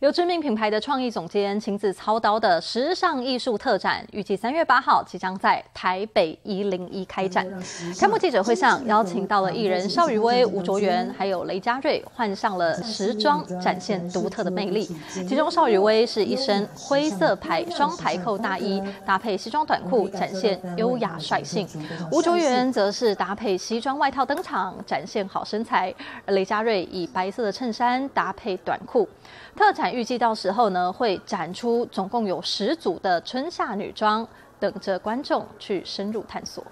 由知名品牌的创意总监亲自操刀的时尚艺术特展，预计3月8号即将在台北101开展。开幕记者会上邀请到了艺人邵雨薇、吴卓源，还有雷佳瑞，换上了时装，展现独特的魅力。其中邵雨薇是一身灰色双排扣大衣，搭配西装短裤，展现优雅率性；吴卓源则是搭配西装外套登场，展现好身材；而雷佳瑞以白色的衬衫搭配短裤。 特展预计到时候呢，会展出总共有10组的春夏女装，等着观众去深入探索。